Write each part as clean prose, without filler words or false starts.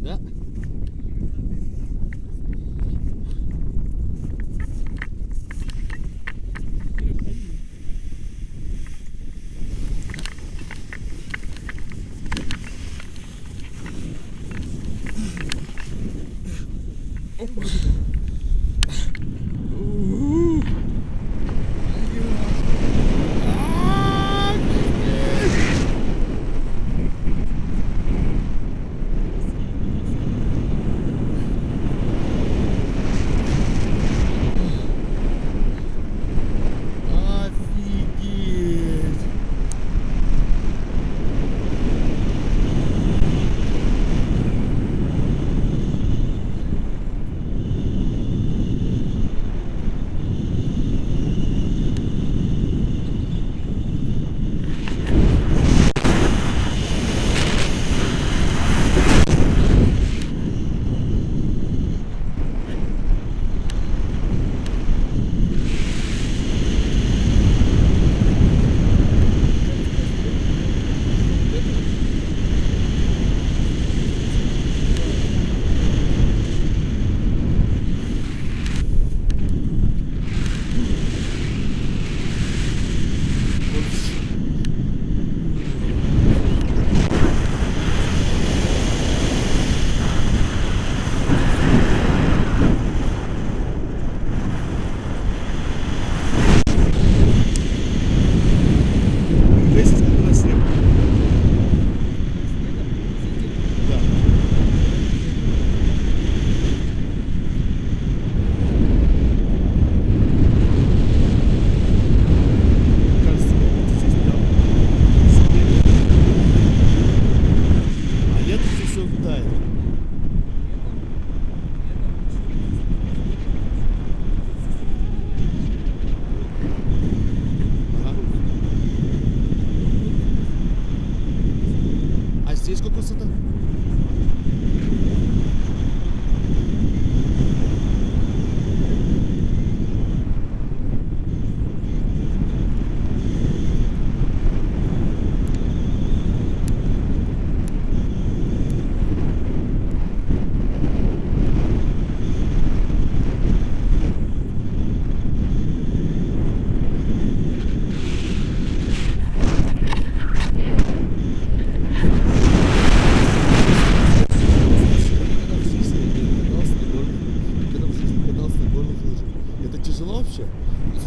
Да?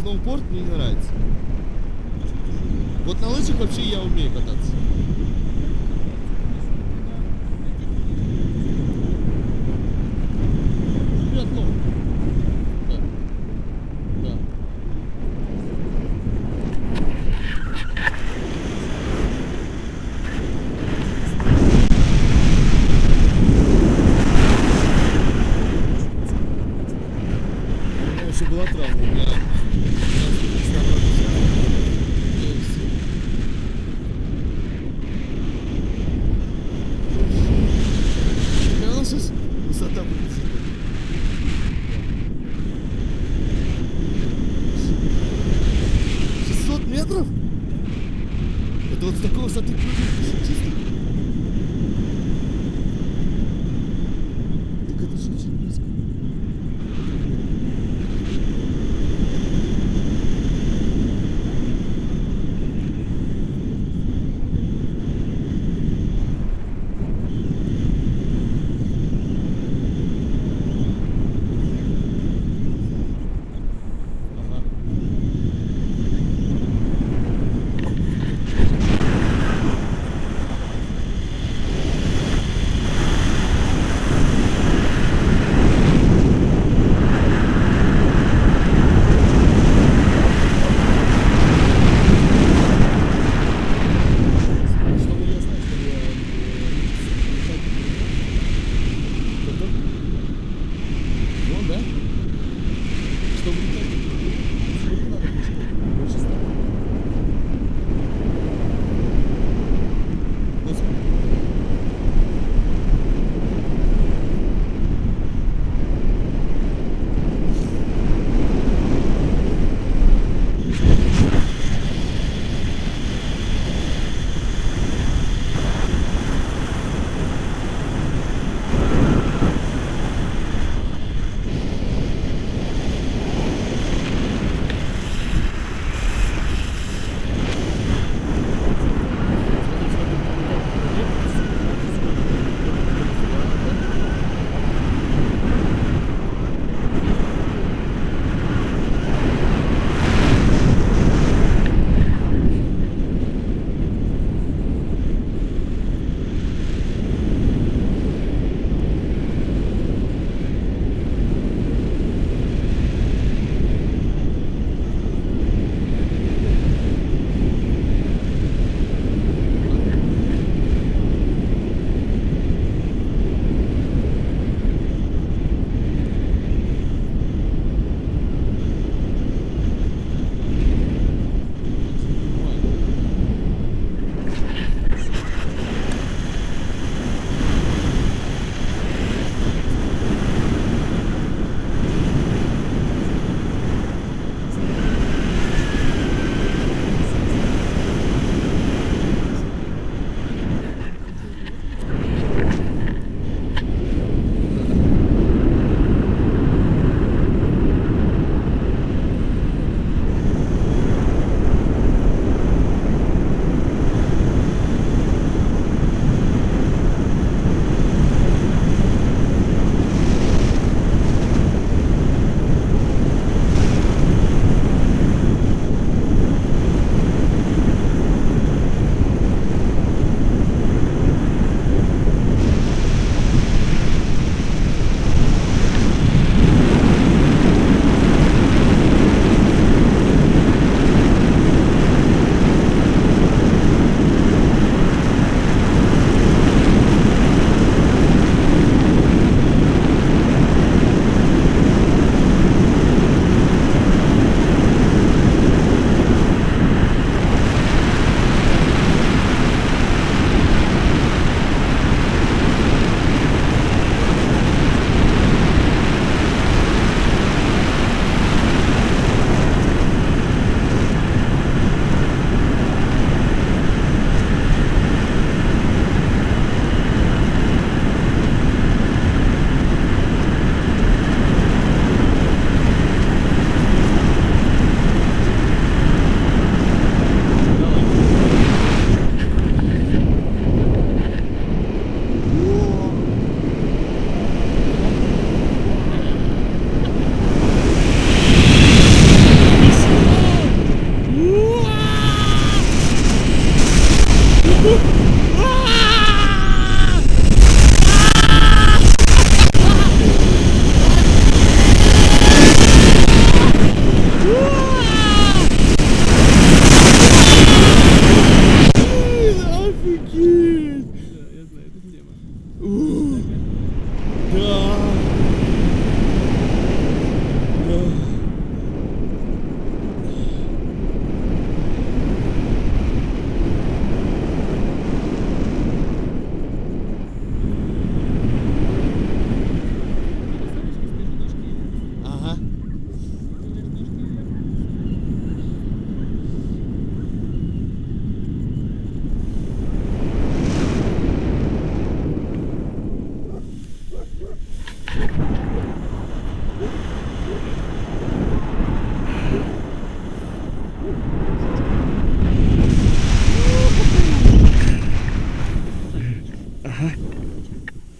Сноуборд мне не нравится. Вот на лыжах вообще я умею кататься.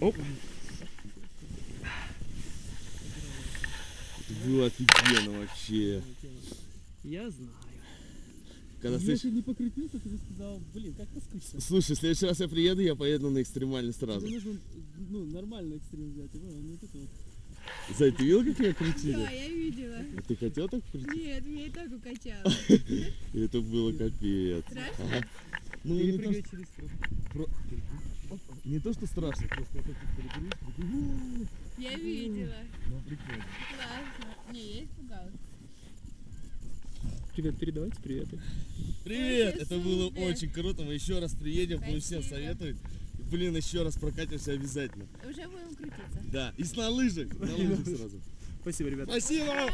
Оп. Было офигенно вообще. Я знаю. Когда если не покрутился, ты бы сказал, блин, как-то скучно. Слушай, в следующий раз я приеду, я поеду на экстремальный сразу. Тебе нужно, ну, нормальный экстрим взять, а не вот это вот. Зай, ты видел, как меня крутили? Да, я видела. А ты хотел так крутить? Нет, меня и так укачало. Это было капец. Страшно? Ну, перепрыгивать через труп. Не то, что страшно, просто вот эти перегрузки. Я видела. Ну, прикольно. Классно. Не, я испугалась. Привет, передавайте приветы. Привет! Это было очень круто. Мы еще раз приедем, будем всем советовать. Блин, еще раз прокатимся обязательно. Уже будем крутиться. Да, и на лыжах сразу. Спасибо, ребята. Спасибо!